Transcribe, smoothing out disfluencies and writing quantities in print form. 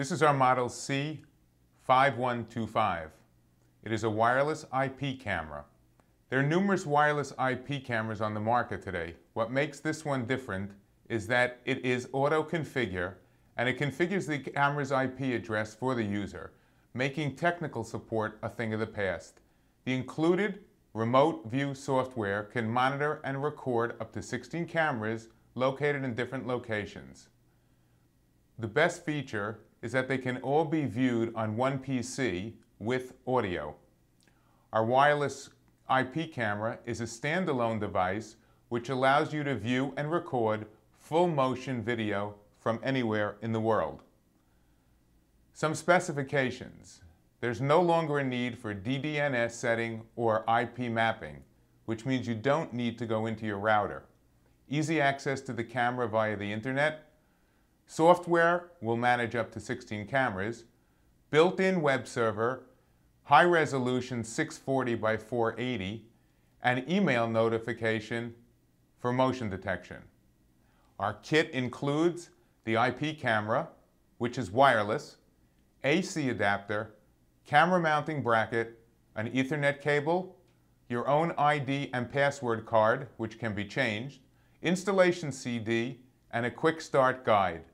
This is our model C5125. It is a wireless IP camera. There are numerous wireless IP cameras on the market today. What makes this one different is that it is auto-configure, and it configures the camera's IP address for the user, making technical support a thing of the past. The included remote view software can monitor and record up to 16 cameras located in different locations. The best feature is that they can all be viewed on one PC with audio. Our wireless IP camera is a standalone device which allows you to view and record full motion video from anywhere in the world. Some specifications. There's no longer a need for DDNS setting or IP mapping, which means you don't need to go into your router. Easy access to the camera via the internet. Software will manage up to 16 cameras. Built-in web server, high resolution 640 by 480, and email notification for motion detection. Our kit includes the IP camera, which is wireless, AC adapter, camera mounting bracket, an Ethernet cable, your own ID and password card, which can be changed, installation CD, and a quick start guide.